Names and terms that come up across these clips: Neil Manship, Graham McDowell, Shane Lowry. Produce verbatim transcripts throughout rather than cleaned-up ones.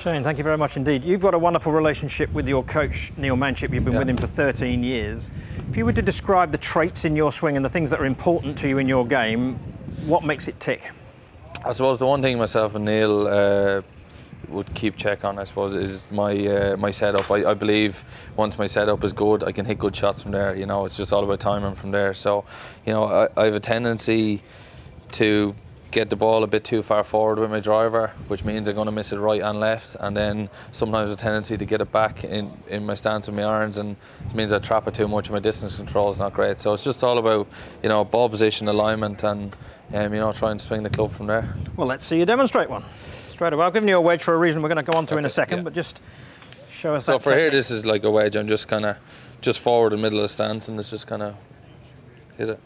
Shane, thank you very much indeed. You've got a wonderful relationship with your coach, Neil Manship. You've been yeah. with him for thirteen years. If you were to describe the traits in your swing and the things that are important to you in your game, what makes it tick? I suppose the one thing myself and Neil uh, would keep check on, I suppose, is my uh, my setup. I, I believe once my setup is good, I can hit good shots from there. You know, it's just all about timing from there. So, you know, I, I have a tendency to get the ball a bit too far forward with my driver, which means I'm going to miss it right and left, and then sometimes a tendency to get it back in, in my stance with my irons, and it means I trap it too much and my distance control is not great. So it's just all about, you know, ball position alignment and, um, you know, try and swing the club from there. Well, let's see you demonstrate one. Straight away. I've given you a wedge for a reason we're going to go on to okay, in a second, yeah. but just show us so that. So for technique. Here, this is like a wedge. I'm just kind of just forward in the middle of the stance, and it's just kind of, hit it.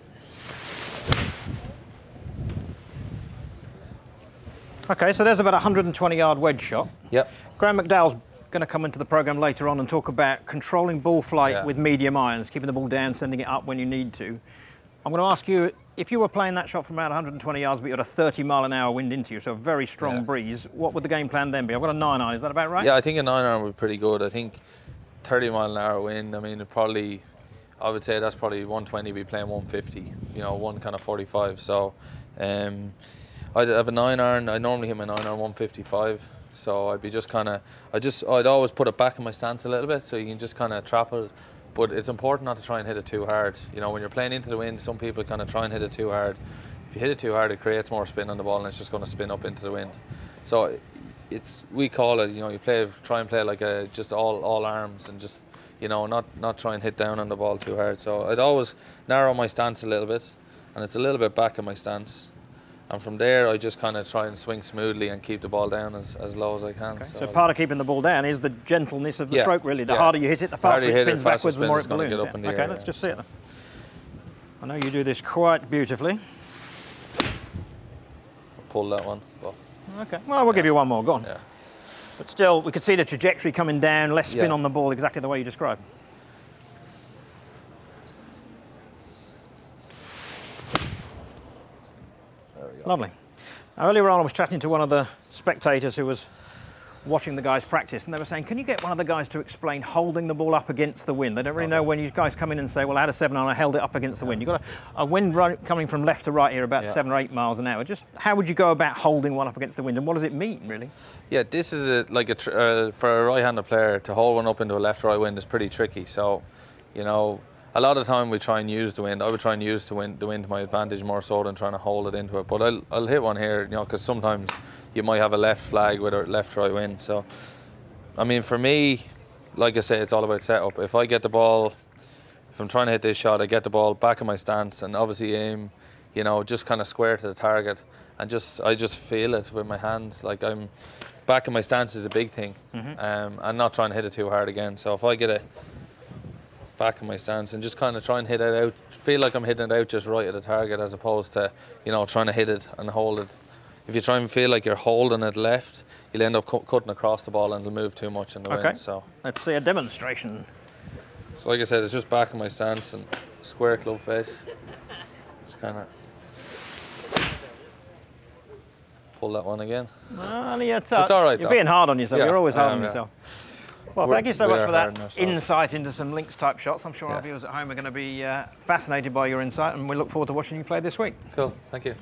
Okay, so there's about a one hundred twenty yard wedge shot. Yep. Graham McDowell's going to come into the programme later on and talk about controlling ball flight yeah. with medium irons, keeping the ball down, sending it up when you need to. I'm going to ask you, if you were playing that shot from about one hundred twenty yards, but you had a thirty mile an hour wind into you, so a very strong yeah. breeze, what would the game plan then be? I've got a nine iron, is that about right? Yeah, I think a nine iron would be pretty good. I think thirty mile an hour wind, I mean, it probably, I would say that's probably one twenty, be playing one fifty, you know, one kind of forty-five. So, um, I'd have a nine iron. I normally hit my nine iron one fifty-five, so I'd be just kind of, I just, I'd always put it back in my stance a little bit, so you can just kind of trap it. But it's important not to try and hit it too hard. You know, when you're playing into the wind, some people kind of try and hit it too hard. If you hit it too hard, it creates more spin on the ball, and it's just going to spin up into the wind. So it's, we call it, you know, you play, try and play like a just all all arms, and just, you know, not not try and hit down on the ball too hard. So I'd always narrow my stance a little bit, and it's a little bit back in my stance. And from there, I just kind of try and swing smoothly and keep the ball down as, as low as I can. Okay. So, so part of keeping the ball down is the gentleness of the yeah, stroke, really. The yeah. harder you hit it, the faster it spins backwards, the more it balloons. Yeah. Okay, air, let's yeah. just see it then. I know you do this quite beautifully. I'll pull that one. But okay, well, we'll yeah. give you one more. Go on. Yeah. But still, we could see the trajectory coming down, less spin yeah. on the ball, exactly the way you described. Lovely. Now, earlier on I was chatting to one of the spectators who was watching the guys practice, and they were saying, can you get one of the guys to explain holding the ball up against the wind? They don't really okay. know when you guys come in and say, well, I had a seven and I held it up against the yeah. wind. You've got a, a wind run coming from left to right here about yeah. seven or eight miles an hour. Just how would you go about holding one up against the wind, and what does it mean, really? Yeah, this is a, like a, tr uh, for a right-handed player to hold one up into a left-right wind is pretty tricky. So, you know, a lot of the time we try and use the wind. I would try and use the wind, the wind to my advantage more so than trying to hold it into it. But I'll, I'll hit one here, you know, because sometimes you might have a left flag with a left right wind. So, I mean, for me, like I say, it's all about setup. If I get the ball, if I'm trying to hit this shot, I get the ball back in my stance and obviously aim, you know, just kind of square to the target. And just I just feel it with my hands. Like, I'm back in my stance is a big thing. Mm-hmm. um, I'm not trying to hit it too hard again. So if I get a back in my stance and just kind of try and hit it out, feel like I'm hitting it out just right at the target, as opposed to, you know, trying to hit it and hold it. If you try and feel like you're holding it left, you'll end up cu cutting across the ball and it'll move too much in the okay. wind. So let's see a demonstration. So like I said, it's just back in my stance and square club face. Just kind of pull that one again. Well, yeah, it's, it's all right. You're though. being hard on yourself. Yeah, you're always hard um, on yeah. yourself. Well, we're, thank you so much for that insight into some links-type shots. I'm sure yeah. our viewers at home are going to be uh, fascinated by your insight, and we look forward to watching you play this week. Cool. Thank you.